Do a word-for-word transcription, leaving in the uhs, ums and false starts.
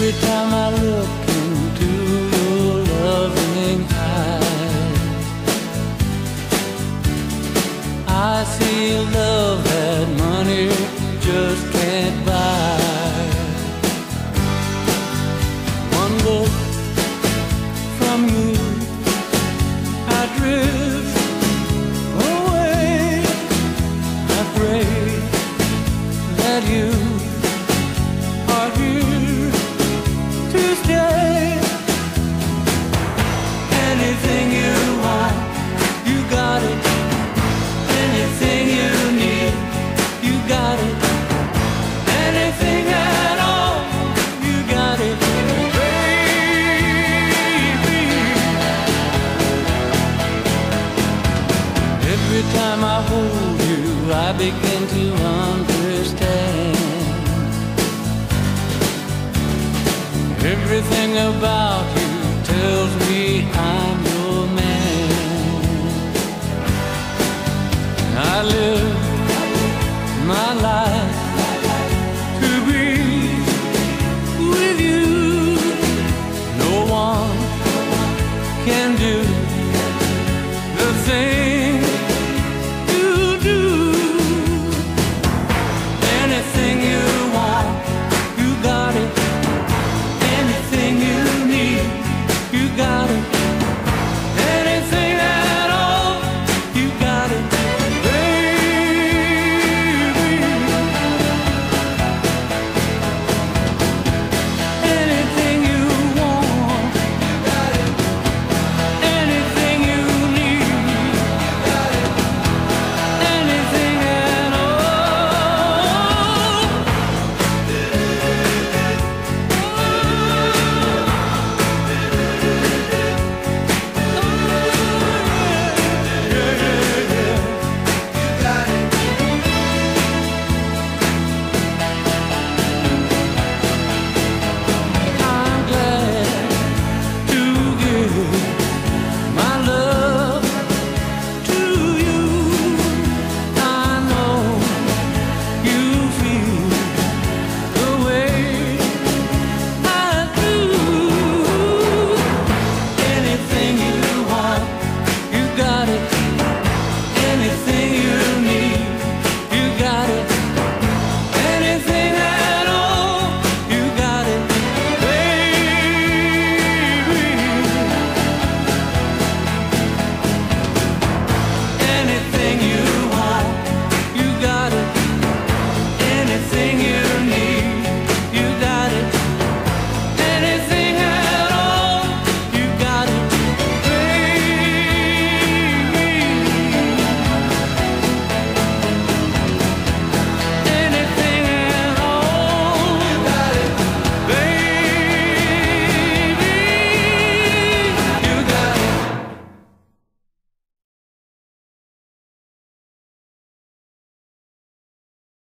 Every time I look into your loving eyes, I see love that money just can't buy. One look from you, I drift away. I pray that you are here to stay. Anything you want, you got it. Anything you need, you got it. Anything at all, you got it, baby. Every time I hold you, I begin to understand everything about you tells me I'm your man. I live